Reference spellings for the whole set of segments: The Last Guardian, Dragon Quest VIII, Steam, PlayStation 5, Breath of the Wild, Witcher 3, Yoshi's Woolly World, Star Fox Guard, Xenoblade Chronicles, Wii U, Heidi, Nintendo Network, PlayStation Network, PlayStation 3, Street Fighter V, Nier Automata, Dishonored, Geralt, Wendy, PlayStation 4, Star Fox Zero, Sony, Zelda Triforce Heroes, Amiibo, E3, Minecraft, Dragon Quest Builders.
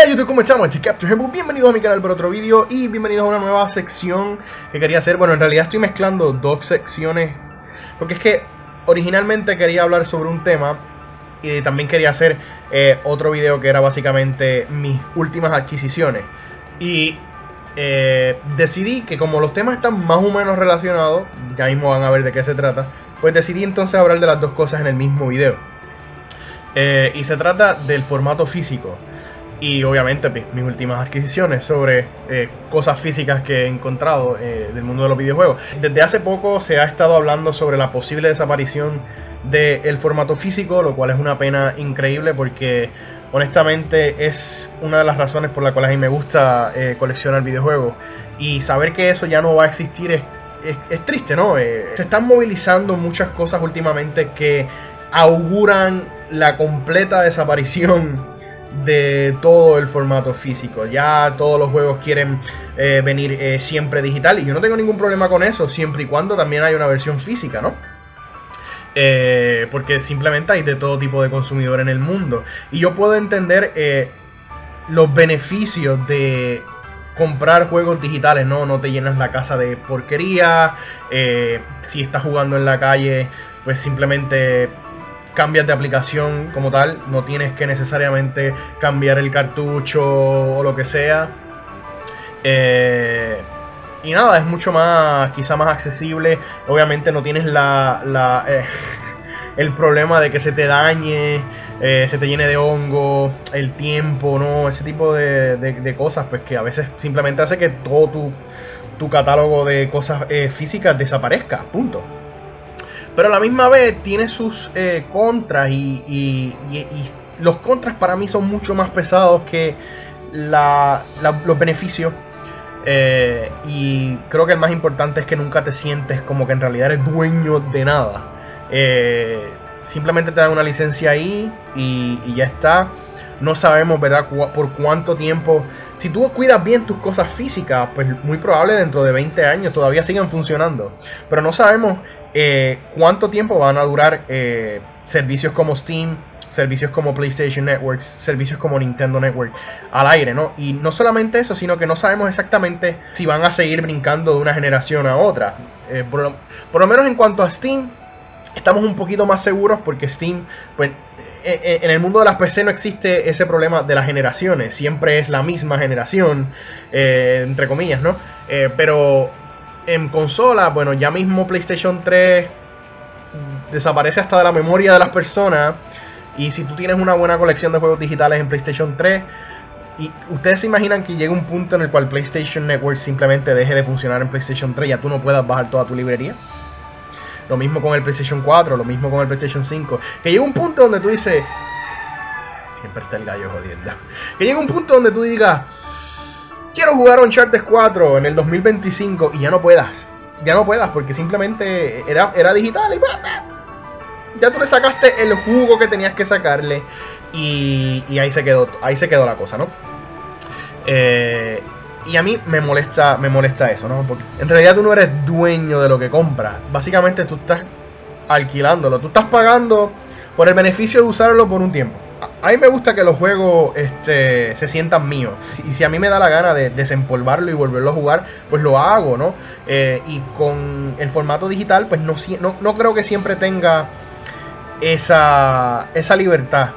Hola YouTube, ¿cómo estamos? Este es Capture. Bienvenidos a mi canal para otro vídeo y bienvenidos a una nueva sección que quería hacer. Bueno, en realidad estoy mezclando dos secciones porque es que originalmente quería hablar sobre un tema y también quería hacer otro vídeo que era básicamente mis últimas adquisiciones. Y decidí que como los temas están más o menos relacionados, ya mismo van a ver de qué se trata, pues decidí entonces hablar de las dos cosas en el mismo video. Y se trata del formato físico y obviamente mis últimas adquisiciones sobre cosas físicas que he encontrado del mundo de los videojuegos. Desde hace poco se ha estado hablando sobre la posible desaparición del formato físico, lo cual es una pena increíble porque honestamente es una de las razones por las cuales a mí me gusta coleccionar videojuegos, y saber que eso ya no va a existir es triste, ¿no? Se están movilizando muchas cosas últimamente que auguran la completa desaparición de todo el formato físico. Ya todos los juegos quieren venir siempre digital, y yo no tengo ningún problema con eso, siempre y cuando también hay una versión física, ¿no? Porque simplemente hay de todo tipo de consumidor en el mundo, y yo puedo entender los beneficios de comprar juegos digitales, ¿no? No te llenas la casa de porquería. Si estás jugando en la calle, pues simplemente cambias de aplicación como tal, no tienes que necesariamente cambiar el cartucho o lo que sea. Y nada, es mucho más, quizá más accesible. Obviamente no tienes el problema de que se te dañe, se te llene de hongo, el tiempo, ¿no? Ese tipo de cosas, pues que a veces simplemente hace que todo tu catálogo de cosas físicas desaparezca, punto. Pero a la misma vez tiene sus contras, y los contras para mí son mucho más pesados que los beneficios. Y creo que el más importante es que nunca te sientes como que en realidad eres dueño de nada. Simplemente te dan una licencia ahí y ya está. No sabemos, ¿verdad?, por cuánto tiempo. Si tú cuidas bien tus cosas físicas, pues muy probable dentro de 20 años todavía sigan funcionando. Pero no sabemos cuánto tiempo van a durar servicios como Steam, servicios como PlayStation Network, servicios como Nintendo Network al aire, ¿no? Y no solamente eso, sino que no sabemos exactamente si van a seguir brincando de una generación a otra. Por lo menos en cuanto a Steam, estamos un poquito más seguros porque Steam, pues, en el mundo de las PC no existe ese problema de las generaciones, siempre es la misma generación, entre comillas, ¿no? Pero en consola, bueno, ya mismo PlayStation 3 desaparece hasta de la memoria de las personas, y si tú tienes una buena colección de juegos digitales en PlayStation 3, y ustedes se imaginan que llegue un punto en el cual PlayStation Network simplemente deje de funcionar en PlayStation 3, ya tú no puedas bajar toda tu librería. Lo mismo con el PlayStation 4, lo mismo con el PlayStation 5. Que llega un punto donde tú dices... Siempre está el gallo jodiendo. Que llega un punto donde tú digas... Quiero jugar Uncharted 4 en el 2025 y ya no puedas. Ya no puedas porque simplemente era digital y... Ya tú le sacaste el jugo que tenías que sacarle y ahí se quedó la cosa, ¿no? Y a mí me molesta eso, ¿no? Porque en realidad tú no eres dueño de lo que compras. Básicamente tú estás alquilándolo. Tú estás pagando por el beneficio de usarlo por un tiempo. A mí me gusta que los juegos se sientan míos. Y si a mí me da la gana de desempolvarlo y volverlo a jugar, pues lo hago, ¿no? Y con el formato digital, pues no creo que siempre tenga esa libertad.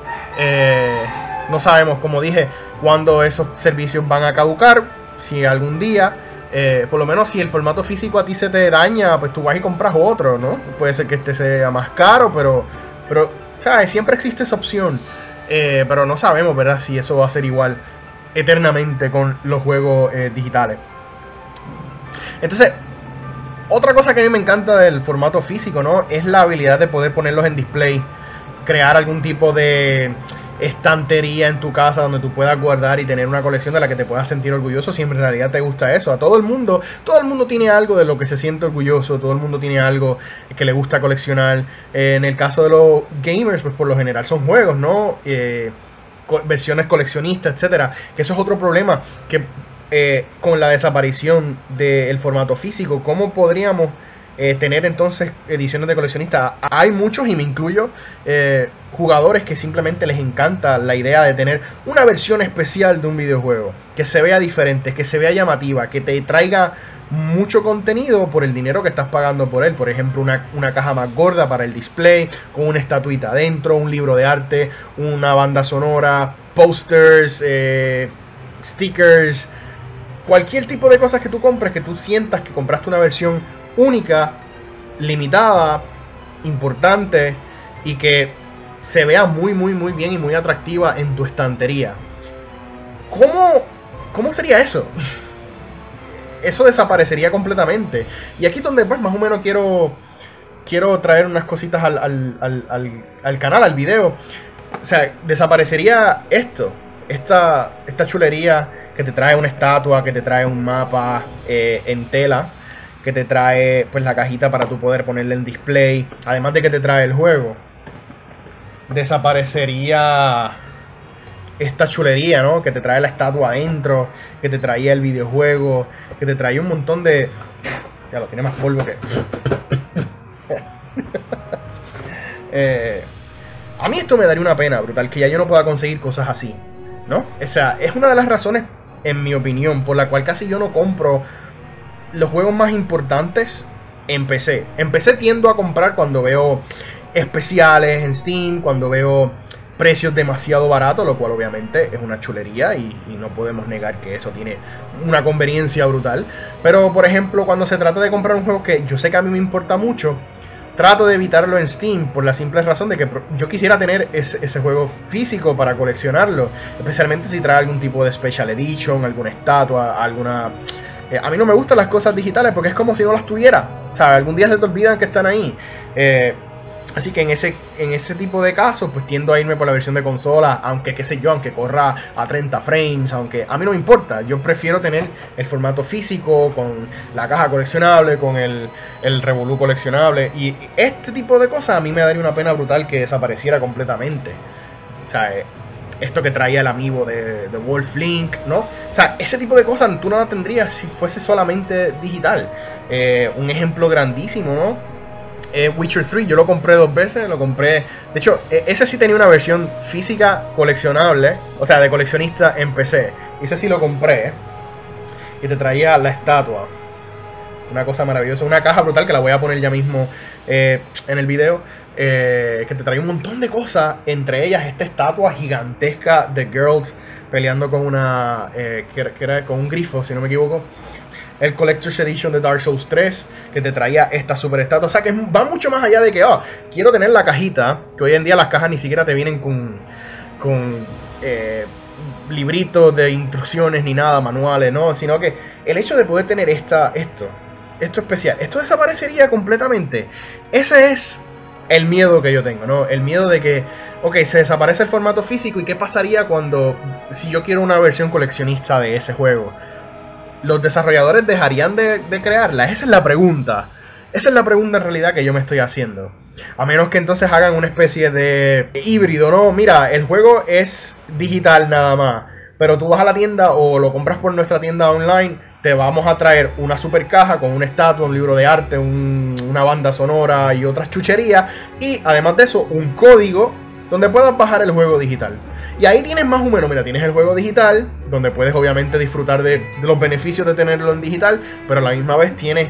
No sabemos, como dije, cuándo esos servicios van a caducar. Si algún día, por lo menos si el formato físico a ti se te daña, pues tú vas y compras otro, ¿no? Puede ser que este sea más caro, pero ¿sabes? Siempre existe esa opción. Pero no sabemos, ¿verdad?, si eso va a ser igual eternamente con los juegos digitales. Entonces, otra cosa que a mí me encanta del formato físico, ¿no?, es la habilidad de poder ponerlos en display, crear algún tipo de estantería en tu casa donde tú puedas guardar y tener una colección de la que te puedas sentir orgulloso, siempre en realidad te gusta eso. A todo el mundo tiene algo de lo que se siente orgulloso, todo el mundo tiene algo que le gusta coleccionar. En el caso de los gamers, pues por lo general son juegos, ¿no? Versiones coleccionistas, etcétera. Que eso es otro problema que con la desaparición del formato físico, ¿cómo podríamos tener entonces ediciones de coleccionista. Hay muchos, y me incluyo, jugadores que simplemente les encanta la idea de tener una versión especial de un videojuego, que se vea diferente, que se vea llamativa, que te traiga mucho contenido por el dinero que estás pagando por él. Por ejemplo, una caja más gorda para el display, con una estatuita adentro, un libro de arte, una banda sonora, posters, stickers, cualquier tipo de cosas que tú compres, que tú sientas que compraste una versión única, limitada, importante, y que se vea muy, muy, muy bien y muy atractiva en tu estantería. ¿Cómo sería eso? Eso desaparecería completamente. Y aquí es donde pues, más o menos quiero traer unas cositas al canal, al video. O sea, desaparecería esto. Esta chulería que te trae una estatua, que te trae un mapa en tela, que te trae pues la cajita para tú poder ponerle en display, además de que te trae el juego. Desaparecería esta chulería, ¿no? Que te trae la estatua adentro, que te traía el videojuego, que te traía un montón de... Ya lo tiene más polvo que... A mí esto me daría una pena brutal, que ya yo no pueda conseguir cosas así, ¿no? O sea, es una de las razones, en mi opinión, por la cual casi yo no compro los juegos más importantes en PC. En PC tiendo a comprar cuando veo especiales en Steam, cuando veo precios demasiado baratos, lo cual obviamente es una chulería y no podemos negar que eso tiene una conveniencia brutal. Pero, por ejemplo, cuando se trata de comprar un juego que yo sé que a mí me importa mucho, trato de evitarlo en Steam por la simple razón de que yo quisiera tener ese juego físico para coleccionarlo, especialmente si trae algún tipo de Special Edition, alguna estatua, alguna... a mí no me gustan las cosas digitales porque es como si no las tuviera, o sea, algún día se te olvidan que están ahí. Así que en ese tipo de casos, pues tiendo a irme por la versión de consola, aunque qué sé yo, aunque corra a 30 frames, aunque a mí no me importa. Yo prefiero tener el formato físico, con la caja coleccionable, con el revolú coleccionable. Y este tipo de cosas a mí me daría una pena brutal que desapareciera completamente. O sea, esto que traía el amiibo de Wolf Link, ¿no? O sea, ese tipo de cosas tú no la tendrías si fuese solamente digital. Un ejemplo grandísimo, ¿no? Witcher 3, yo lo compré 2 veces, lo compré... De hecho, ese sí tenía una versión física coleccionable, o sea, de coleccionista en PC. Ese sí lo compré, y te traía la estatua. Una cosa maravillosa, una caja brutal que la voy a poner ya mismo en el video, que te traía un montón de cosas, entre ellas esta estatua gigantesca de Geralt peleando con una... que era con un grifo, si no me equivoco. El Collector's Edition de Dark Souls 3, que te traía esta super estatua. O sea, que va mucho más allá de que, oh, quiero tener la cajita, que hoy en día las cajas ni siquiera te vienen con libritos de instrucciones ni nada, manuales, ¿no? Sino que el hecho de poder tener esto especial, esto desaparecería completamente. Ese es el miedo que yo tengo, ¿no? El miedo de que, ok, se desaparece el formato físico, ¿y qué pasaría si yo quiero una versión coleccionista de ese juego? ¿Los desarrolladores dejarían de crearla? Esa es la pregunta. Esa es la pregunta en realidad que yo me estoy haciendo. A menos que entonces hagan una especie de híbrido, ¿no? Mira, el juego es digital nada más, pero tú vas a la tienda o lo compras por nuestra tienda online, te vamos a traer una super caja con una estatua, un libro de arte, una banda sonora y otras chucherías. Y además de eso, un código donde puedas bajar el juego digital. Y ahí tienes más o menos, mira, tienes el juego digital, donde puedes obviamente disfrutar de los beneficios de tenerlo en digital, pero a la misma vez tienes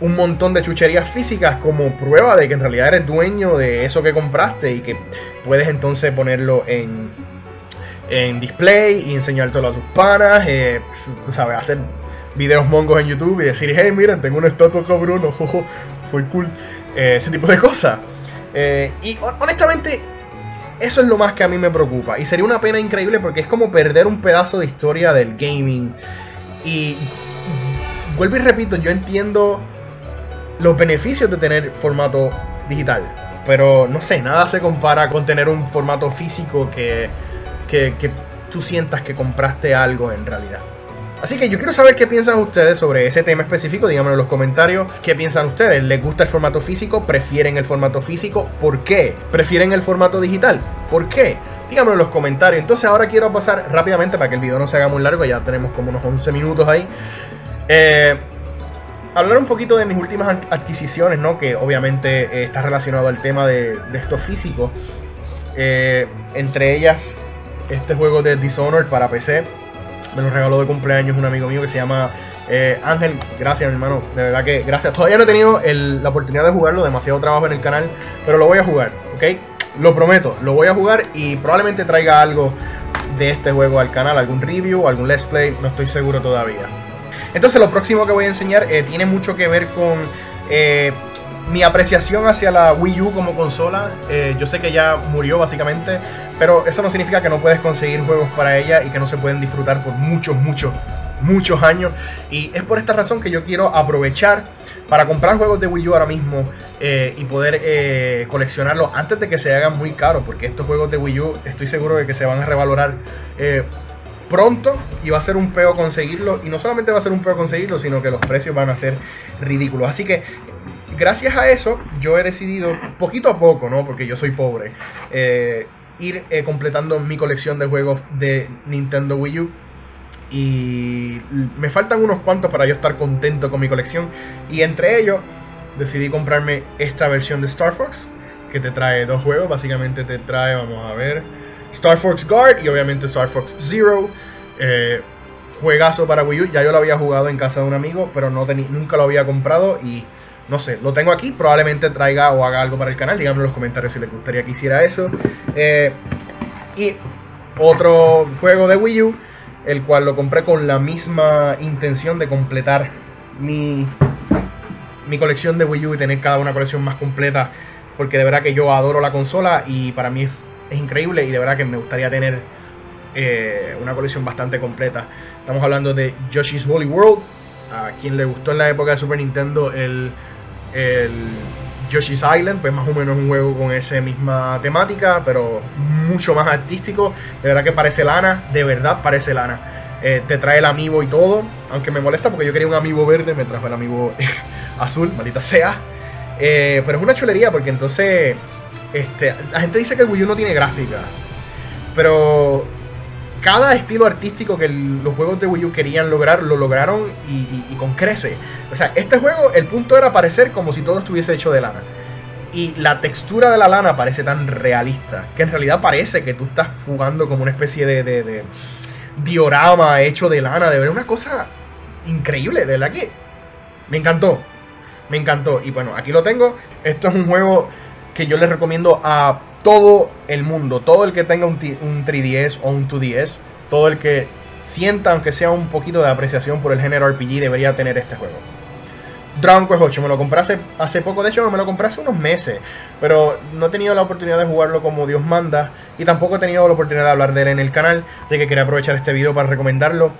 un montón de chucherías físicas como prueba de que en realidad eres dueño de eso que compraste y que puedes entonces ponerlo en display y enseñártelo a tus panas, tú sabes, hacer videos mongos en YouTube y decir, hey, miren, tengo una estatua con Bruno, fue cool, ese tipo de cosas. Y honestamente... eso es lo más que a mí me preocupa. Y sería una pena increíble porque es como perder un pedazo de historia del gaming. Y vuelvo y repito, yo entiendo los beneficios de tener formato digital, pero no sé, nada se compara con tener un formato físico que tú sientas que compraste algo en realidad. Así que yo quiero saber qué piensan ustedes sobre ese tema específico. Díganmelo en los comentarios. ¿Qué piensan ustedes? ¿Les gusta el formato físico? ¿Prefieren el formato físico? ¿Por qué? ¿Prefieren el formato digital? ¿Por qué? Díganmelo en los comentarios. Entonces ahora quiero pasar rápidamente para que el video no se haga muy largo. Ya tenemos como unos 11 minutos ahí. hablar un poquito de mis últimas adquisiciones, ¿no? Que obviamente está relacionado al tema de esto físico. Entre ellas, este juego de Dishonored para PC. Me lo regaló de cumpleaños un amigo mío que se llama Ángel. Gracias, mi hermano, de verdad que gracias. Todavía no he tenido la oportunidad de jugarlo, demasiado trabajo en el canal, pero lo voy a jugar, ¿ok? Lo prometo, lo voy a jugar y probablemente traiga algo de este juego al canal, algún review, algún let's play, no estoy seguro todavía. Entonces lo próximo que voy a enseñar tiene mucho que ver con mi apreciación hacia la Wii U como consola. Yo sé que ya murió básicamente, pero eso no significa que no puedes conseguir juegos para ella y que no se pueden disfrutar por muchos años, y es por esta razón que yo quiero aprovechar para comprar juegos de Wii U ahora mismo y poder coleccionarlos antes de que se hagan muy caros, porque estos juegos de Wii U estoy seguro de que se van a revalorar pronto y va a ser un peo conseguirlos, y no solamente va a ser un peo conseguirlos, sino que los precios van a ser ridículos. Así que gracias a eso yo he decidido poquito a poco, ¿no? Porque yo soy pobre, ir completando mi colección de juegos de Nintendo Wii U. Y me faltan unos cuantos para yo estar contento con mi colección. Y entre ellos decidí comprarme esta versión de Star Fox, que te trae dos juegos. Básicamente te trae, vamos a ver, Star Fox Guard y obviamente Star Fox Zero. Juegazo para Wii U. Ya yo lo había jugado en casa de un amigo, pero no nunca lo había comprado. Y no sé, lo tengo aquí. Probablemente traiga o haga algo para el canal. Díganme en los comentarios si les gustaría que hiciera eso. Y otro juego de Wii U, el cual lo compré con la misma intención de completar mi colección de Wii U y tener cada una colección más completa, porque de verdad que yo adoro la consola y para mí es increíble, y de verdad que me gustaría tener una colección bastante completa. Estamos hablando de Yoshi's Woolly World. A quien le gustó en la época de Super Nintendo el Yoshi's Island, pues más o menos un juego con esa misma temática, pero mucho más artístico. De verdad que parece lana, de verdad parece lana. Te trae el amiibo y todo, aunque me molesta porque yo quería un amiibo verde, me trajo el amiibo azul, maldita sea. Pero es una chulería porque entonces la gente dice que el Wii U no tiene gráfica, pero cada estilo artístico que los juegos de Wii U querían lograr, lo lograron y con crece. O sea, este juego, el punto era parecer como si todo estuviese hecho de lana. Y la textura de la lana parece tan realista, que en realidad parece que tú estás jugando como una especie de diorama hecho de lana. De ver una cosa increíble, de verdad que me encantó. Me encantó. Y bueno, aquí lo tengo. Esto es un juego que yo les recomiendo a todo el mundo, todo el que tenga un 3DS o un 2DS, todo el que sienta, aunque sea un poquito de apreciación por el género RPG, debería tener este juego. Dragon Quest VIII, me lo compré hace poco, de hecho me lo compré hace unos meses, pero no he tenido la oportunidad de jugarlo como Dios manda, y tampoco he tenido la oportunidad de hablar de él en el canal, así que quería aprovechar este video para recomendarlo.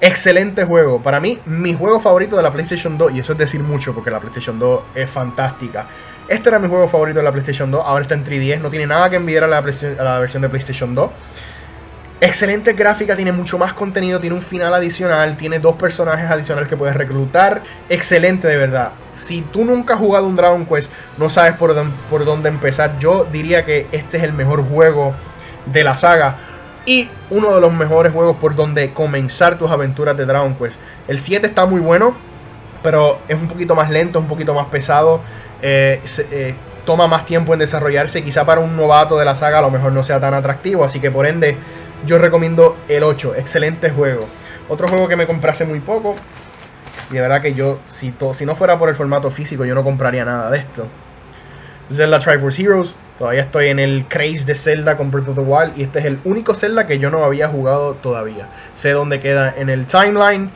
Excelente juego, para mí, mi juego favorito de la PlayStation 2, y eso es decir mucho porque la PlayStation 2 es fantástica. Este era mi juego favorito de la PlayStation 2, ahora está en 3DS, no tiene nada que envidiar a la versión de PlayStation 2. Excelente gráfica, tiene mucho más contenido, tiene un final adicional, tiene dos personajes adicionales que puedes reclutar. Excelente, de verdad. Si tú nunca has jugado un Dragon Quest, no sabes por dónde empezar. Yo diría que este es el mejor juego de la saga y uno de los mejores juegos por donde comenzar tus aventuras de Dragon Quest. El 7 está muy bueno, pero es un poquito más lento, un poquito más pesado. Toma más tiempo en desarrollarse, quizá para un novato de la saga a lo mejor no sea tan atractivo, así que por ende yo recomiendo el 8, excelente juego. Otro juego que me compré hace muy poco, y de verdad que yo, si no fuera por el formato físico, yo no compraría nada de esto. Zelda Triforce Heroes, todavía estoy en el craze de Zelda con Breath of the Wild, y este es el único Zelda que yo no había jugado todavía. Sé dónde queda en el timeline,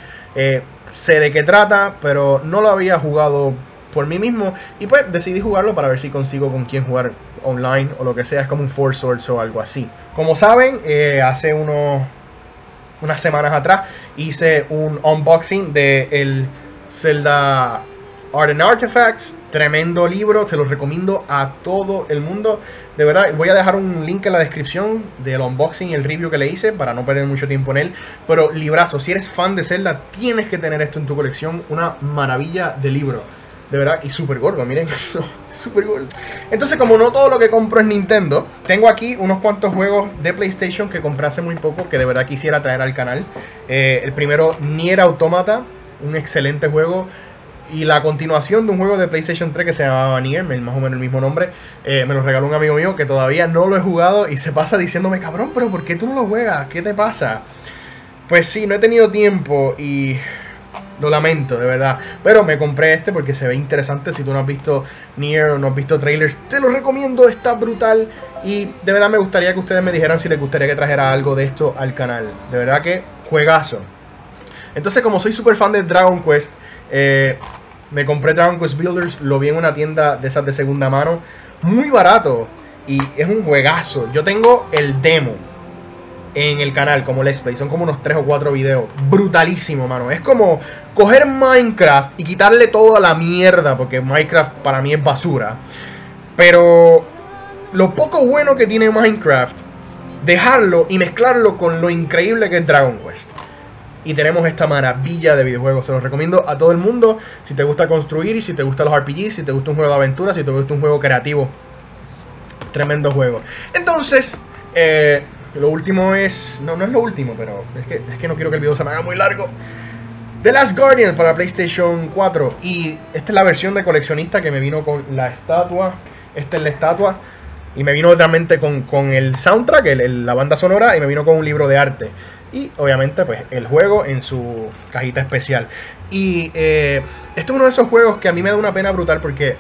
sé de qué trata, pero no lo había jugado por mí mismo, y pues decidí jugarlo para ver si consigo con quién jugar online o lo que sea. Es como un Four Swords o algo así. Como saben, hace unas semanas atrás hice un unboxing de el Zelda Art and Artifacts, tremendo libro, te lo recomiendo a todo el mundo, de verdad. Voy a dejar un link en la descripción del unboxing y el review que le hice para no perder mucho tiempo en él, pero librazo, si eres fan de Zelda tienes que tener esto en tu colección, una maravilla de libro. De verdad, y súper gordo, miren eso, súper gordo. Entonces, como no todo lo que compro es Nintendo, tengo aquí unos cuantos juegos de PlayStation que compré hace muy poco, que de verdad quisiera traer al canal. El primero, Nier Automata, un excelente juego. y la continuación de un juego de PlayStation 3 que se llamaba Nier, más o menos el mismo nombre. Me lo regaló un amigo mío que todavía no lo he jugado y se pasa diciéndome, cabrón, pero ¿por qué tú no lo juegas? ¿Qué te pasa? Pues sí, no he tenido tiempo y lo lamento, de verdad. Pero me compré este porque se ve interesante. Si tú no has visto Nier o no has visto trailers, te lo recomiendo, está brutal. Y de verdad me gustaría que ustedes me dijeran si les gustaría que trajera algo de esto al canal. De verdad que juegazo. Entonces, como soy súper fan de Dragon Quest, me compré Dragon Quest Builders. Lo vi en una tienda de esas de segunda mano, muy barato, y es un juegazo. Yo tengo el demo en el canal como Let's Play, son como unos 3 o 4 videos, brutalísimo, mano. Es como coger Minecraft y quitarle toda la mierda, porque Minecraft para mí es basura, pero lo poco bueno que tiene Minecraft, dejarlo y mezclarlo con lo increíble que es Dragon Quest, y tenemos esta maravilla de videojuegos. Se los recomiendo a todo el mundo. Si te gusta construir, y si te gustan los RPGs, si te gusta un juego de aventura, si te gusta un juego creativo, tremendo juego. Entonces, lo último es... No, no es lo último, pero es que no quiero que el video se me haga muy largo. The Last Guardian para PlayStation 4. Y esta es la versión de coleccionista que me vino con la estatua. Esta es la estatua. Y me vino realmente con el soundtrack, la banda sonora. Y me vino con un libro de arte. Y obviamente pues el juego en su cajita especial. Y este es uno de esos juegos que a mí me da una pena brutal, porque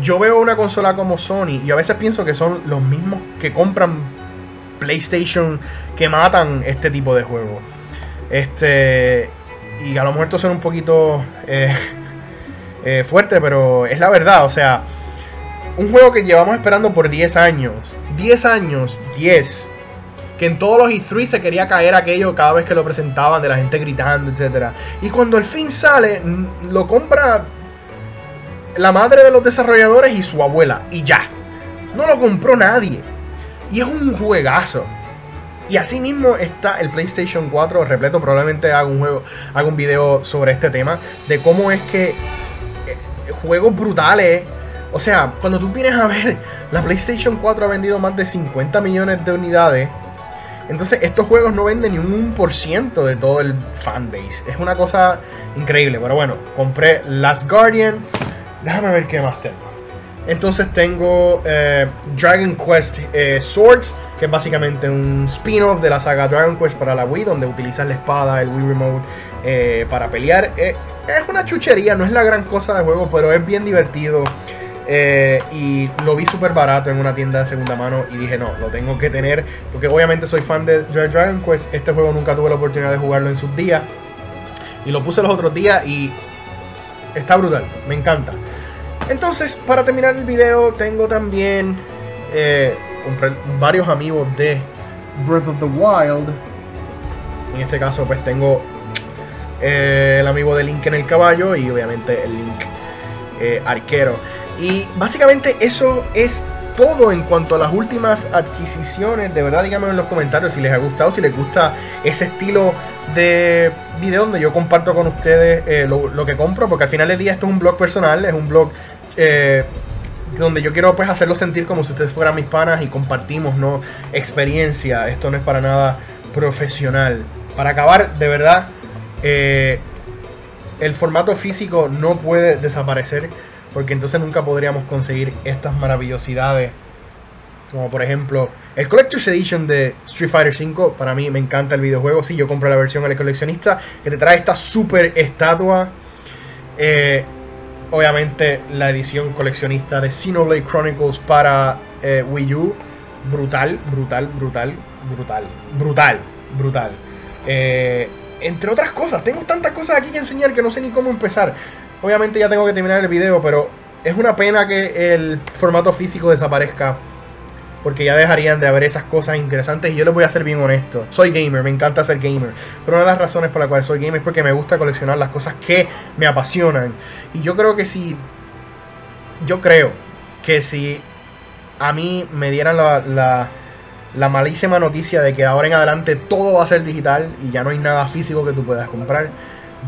yo veo una consola como Sony y a veces pienso que son los mismos que compran PlayStation que matan este tipo de juegos. Y a lo mejor esto suena un poquito fuerte, pero es la verdad. O sea, un juego que llevamos esperando por 10 años, que en todos los E3 se quería caer aquello cada vez que lo presentaban, de la gente gritando, etcétera. Y cuando al fin sale, lo compra la madre de los desarrolladores y su abuela, y ya. No lo compró nadie. Y es un juegazo. Y así mismo está el PlayStation 4 repleto. Probablemente hago un video sobre este tema, de cómo es que juegos brutales. O sea, cuando tú vienes a ver, la PlayStation 4 ha vendido más de 50 millones de unidades. Entonces estos juegos no venden ni un 1% de todo el fanbase. Es una cosa increíble. Pero bueno, compré Last Guardian. Déjame ver qué más tengo. Entonces tengo Dragon Quest Swords, que es básicamente un spin-off de la saga Dragon Quest para la Wii, donde utilizas la espada, el Wii Remote para pelear. Es una chuchería, no es la gran cosa de juego, pero es bien divertido. Y lo vi súper barato en una tienda de segunda mano y dije, no, lo tengo que tener, porque obviamente soy fan de Dragon Quest. Este juego nunca tuve la oportunidad de jugarlo en sus días, y lo puse los otros días y está brutal, me encanta. Entonces, para terminar el video, tengo también compré varios amiibos de Breath of the Wild. En este caso, pues tengo el amiibo de Link en el caballo y obviamente el Link arquero. Y básicamente eso es todo en cuanto a las últimas adquisiciones. De verdad, díganme en los comentarios si les ha gustado, si les gusta ese estilo de video donde yo comparto con ustedes lo que compro, porque al final del día esto es un blog personal, es un blog donde yo quiero pues hacerlo sentir como si ustedes fueran mis panas y compartimos, ¿no?, experiencia. Esto no es para nada profesional. Para acabar, de verdad, el formato físico no puede desaparecer, porque entonces nunca podríamos conseguir estas maravillosidades, como por ejemplo el Collector's Edition de Street Fighter V. Para mí me encanta el videojuego. Sí, yo compré la versión al coleccionista, que te trae esta super estatua. Obviamente la edición coleccionista de Xenoblade Chronicles para Wii U. Brutal, brutal, brutal, brutal, brutal, brutal. Entre otras cosas, tengo tantas cosas aquí que enseñar que no sé ni cómo empezar. Obviamente ya tengo que terminar el video, pero es una pena que el formato físico desaparezca, porque ya dejarían de haber esas cosas interesantes. Y yo les voy a ser bien honesto, soy gamer, me encanta ser gamer, pero una de las razones por las cuales soy gamer es porque me gusta coleccionar las cosas que me apasionan. Y yo creo que si a mí me dieran la malísima noticia de que de ahora en adelante todo va a ser digital y ya no hay nada físico que tú puedas comprar,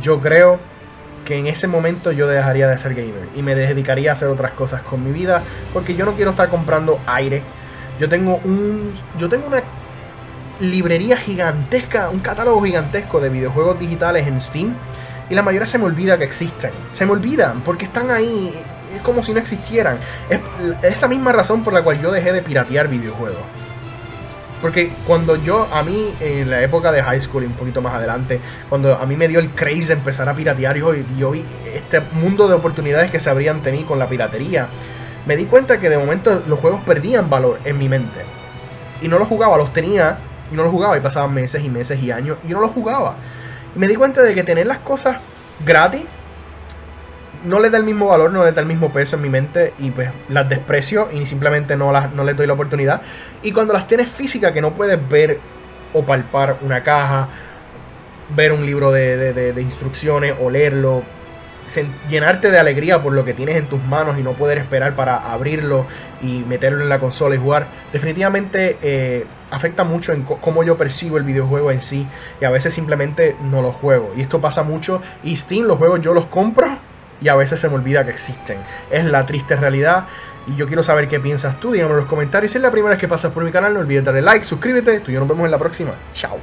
yo creo que en ese momento yo dejaría de ser gamer y me dedicaría a hacer otras cosas con mi vida, porque yo no quiero estar comprando aire. Yo tengo una librería gigantesca, un catálogo gigantesco de videojuegos digitales en Steam, y la mayoría se me olvida que existen. Se me olvidan porque están ahí, es como si no existieran. Es la misma razón por la cual yo dejé de piratear videojuegos. Porque cuando yo, a mí, en la época de high school y un poquito más adelante, cuando a mí me dio el craze de empezar a piratear, yo vi este mundo de oportunidades que se abrían ante mí con la piratería, me di cuenta que de momento los juegos perdían valor en mi mente. Y no los jugaba, los tenía y no los jugaba, y pasaban meses y meses y años y no los jugaba. Y me di cuenta de que tener las cosas gratis no les da el mismo valor, no les da el mismo peso en mi mente, y pues las desprecio y simplemente no les doy la oportunidad. Y cuando las tienes físicas, que no puedes ver o palpar una caja, ver un libro de instrucciones o leerlo, llenarte de alegría por lo que tienes en tus manos y no poder esperar para abrirlo y meterlo en la consola y jugar, definitivamente afecta mucho en cómo yo percibo el videojuego en sí, y a veces simplemente no lo juego. Y esto pasa mucho, y Steam, los juegos yo los compro y a veces se me olvida que existen. Es la triste realidad. Y yo quiero saber qué piensas tú. Díganme en los comentarios. Si es la primera vez que pasas por mi canal, no olvides darle like, suscríbete. Tú y yo nos vemos en la próxima. Chao.